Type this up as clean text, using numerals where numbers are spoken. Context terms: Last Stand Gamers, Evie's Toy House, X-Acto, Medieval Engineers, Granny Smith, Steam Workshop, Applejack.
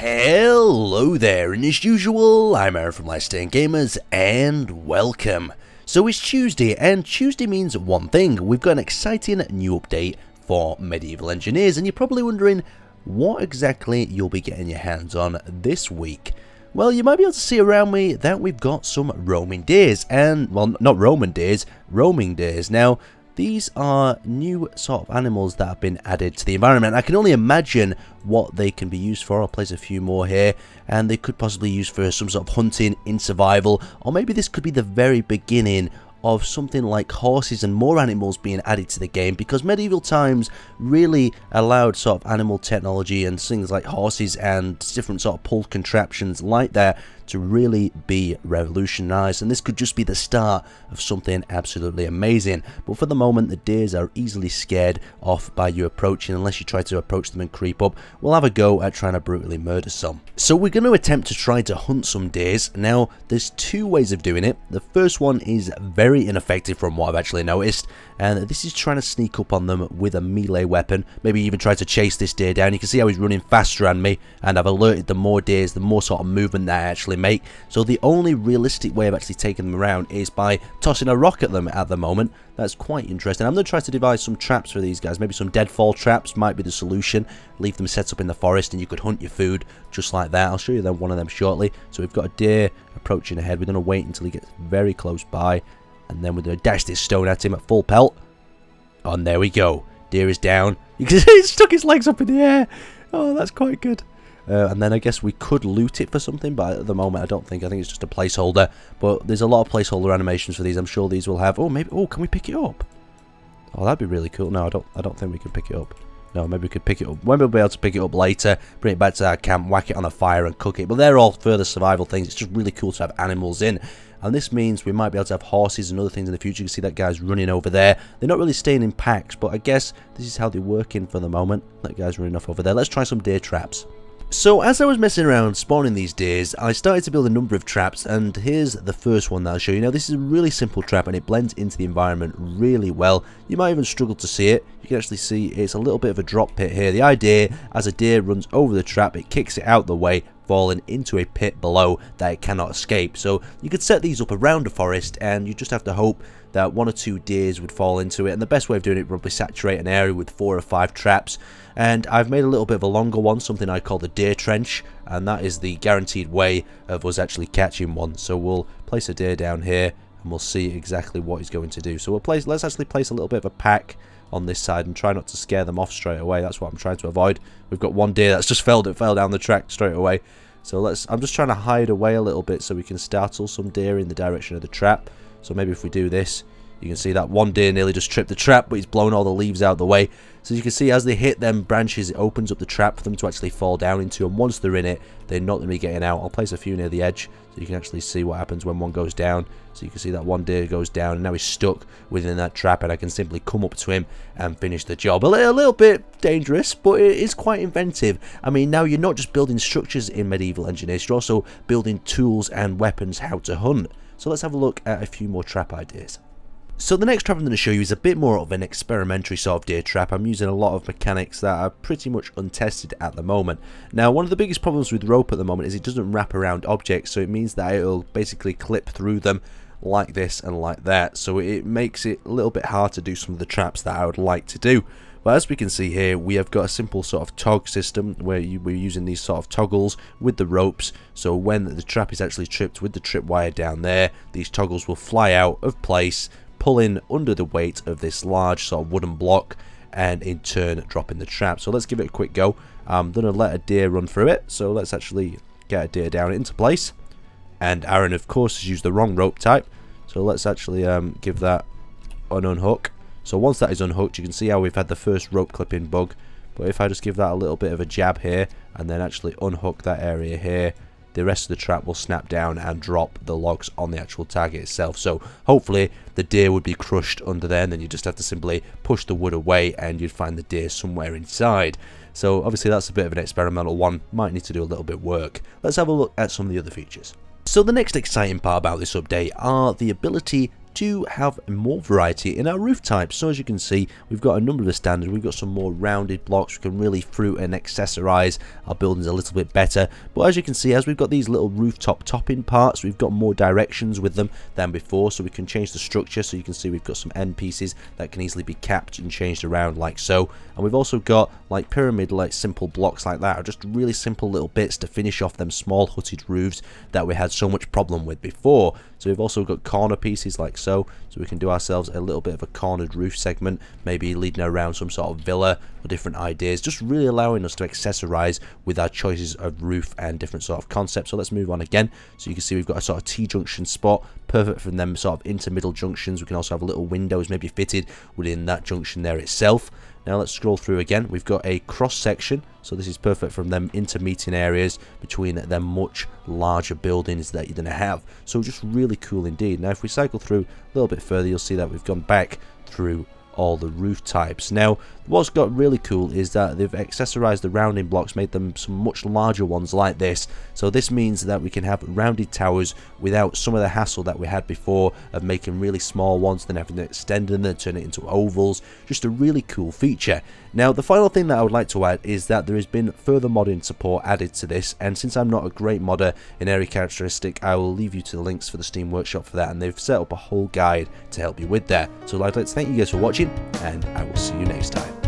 Hello there, and as usual, I'm Aaron from Last Stand Gamers, and welcome. So it's Tuesday, and Tuesday means one thing. We've got an exciting new update for Medieval Engineers, and you're probably wondering what exactly you'll be getting your hands on this week. Well, you might be able to see around me that we've got some roaming days, and, well, not Roman days, roaming days. Now, these are new sort of animals that have been added to the environment. I can only imagine what they can be used for. I'll place a few more here, and they could possibly use for some sort of hunting in survival, or maybe this could be the very beginning of something like horses and more animals being added to the game, because medieval times really allowed sort of animal technology and things like horses and different sort of pulled contraptions like that to really be revolutionized, and this could just be the start of something absolutely amazing. But for the moment, the deers are easily scared off by you approaching unless you try to approach them and creep up. We'll have a go at trying to brutally murder some. So we're going to attempt to try to hunt some deers. Now, there's two ways of doing it. The first one is very ineffective from what I've actually noticed, and this is trying to sneak up on them with a melee weapon, maybe even try to chase this deer down. You can see how he's running faster on me, and I've alerted the more deers, the more sort of movement that I actually make. So the only realistic way of actually taking them around is by tossing a rock at them at the moment. That's quite interesting. I'm going to try to devise some traps for these guys. Maybe some deadfall traps might be the solution. Leave them set up in the forest and you could hunt your food just like that. I'll show you one of them shortly. So we've got a deer approaching ahead. We're going to wait until he gets very close by, and then we're going to dash this stone at him at full pelt. And there we go. Deer is down. You can see he's stuck his legs up in the air. Oh, that's quite good. And then I guess we could loot it for something, but at the moment I don't think. I think it's just a placeholder. But there's a lot of placeholder animations for these. I'm sure these will have. Oh, maybe. Oh, can we pick it up? Oh, that'd be really cool. No, I don't think we can pick it up. No, maybe we could pick it up. When we'll be able to pick it up later, bring it back to our camp, whack it on a fire, and cook it. But they're all further survival things. It's just really cool to have animals in. And this means we might be able to have horses and other things in the future. You can see that guy's running over there. They're not really staying in packs, but I guess this is how they're working for the moment. That guy's running off over there. Let's try some deer traps. So as I was messing around spawning these deers, I started to build a number of traps, and here's the first one that I'll show you. Now, this is a really simple trap and it blends into the environment really well. You might even struggle to see it. You can actually see it's a little bit of a drop pit here. The idea, as a deer runs over the trap, it kicks it out the way, falling into a pit below that it cannot escape. So you could set these up around a forest, and you just have to hope that one or two deers would fall into it. And the best way of doing it would probably saturate an area with 4 or 5 traps. And I've made a little bit of a longer one, something I call the deer trench, and that is the guaranteed way of us actually catching one. So we'll place a deer down here and we'll see exactly what he's going to do. So let's actually place a little bit of a pack on this side and try not to scare them off straight away. That's what I'm trying to avoid. We've got one deer that's just fell down the track straight away. So I'm just trying to hide away a little bit so we can startle some deer in the direction of the trap. So maybe if we do this, you can see that one deer nearly just tripped the trap, but he's blown all the leaves out of the way. So you can see as they hit them branches, it opens up the trap for them to actually fall down into, and once they're in it, they're not going to be getting out. I'll place a few near the edge so you can actually see what happens when one goes down. So you can see that one deer goes down, and now he's stuck within that trap, and I can simply come up to him and finish the job. A little bit dangerous, but it is quite inventive. I mean, now you're not just building structures in Medieval Engineers, you're also building tools and weapons how to hunt. So let's have a look at a few more trap ideas. So the next trap I'm going to show you is a bit more of an experimentary sort of deer trap. I'm using a lot of mechanics that are pretty much untested at the moment. Now, one of the biggest problems with rope at the moment is it doesn't wrap around objects, so it means that it'll basically clip through them like this and like that. So it makes it a little bit hard to do some of the traps that I would like to do. But as we can see here, we have got a simple sort of tog system where we're using these sort of toggles with the ropes. So when the trap is actually tripped with the tripwire down there, these toggles will fly out of place, pulling under the weight of this large sort of wooden block, and in turn dropping the trap. So let's give it a quick go. I'm going to let a deer run through it. So let's actually get a deer down into place. And Aaron, of course, has used the wrong rope type. So let's actually give that an unhook. So once that is unhooked, you can see how we've had the first rope clipping bug. But if I just give that a little bit of a jab here and then actually unhook that area here, the rest of the trap will snap down and drop the logs on the actual target itself. So hopefully the deer would be crushed under there, and then you just have to simply push the wood away and you'd find the deer somewhere inside. So obviously that's a bit of an experimental one, might need to do a little bit of work. Let's have a look at some of the other features. So the next exciting part about this update are the ability do have more variety in our roof types. So as you can see, we've got a number of the standard, we've got some more rounded blocks, we can really fruit and accessorize our buildings a little bit better. But as you can see, as we've got these little rooftop topping parts, we've got more directions with them than before, so we can change the structure. So you can see we've got some end pieces that can easily be capped and changed around like so, and we've also got like pyramid, like simple blocks like that, or just really simple little bits to finish off them small hutted roofs that we had so much problem with before. So we've also got corner pieces like so, so we can do ourselves a little bit of a cornered roof segment, maybe leading around some sort of villa or different ideas, just really allowing us to accessorize with our choices of roof and different sort of concepts. So let's move on again. So you can see we've got a sort of T-junction spot, perfect for them sort of intermiddle junctions. We can also have little windows maybe fitted within that junction there itself. Now let's scroll through again. We've got a cross section, so this is perfect from them intermeeting areas between them much larger buildings that you're going to have. So just really cool indeed. Now if we cycle through a little bit further, you'll see that we've gone back through all the roof types. Now what's got really cool is that they've accessorized the rounding blocks, made them some much larger ones like this. So this means that we can have rounded towers without some of the hassle that we had before of making really small ones, then having to extend them, then turn it into ovals. Just a really cool feature. Now the final thing that I would like to add is that there has been further modding support added to this, and since I'm not a great modder in area characteristic, I will leave you to the links for the Steam Workshop for that, and they've set up a whole guide to help you with that. So I'd like to thank you guys for watching, and I will see you next time.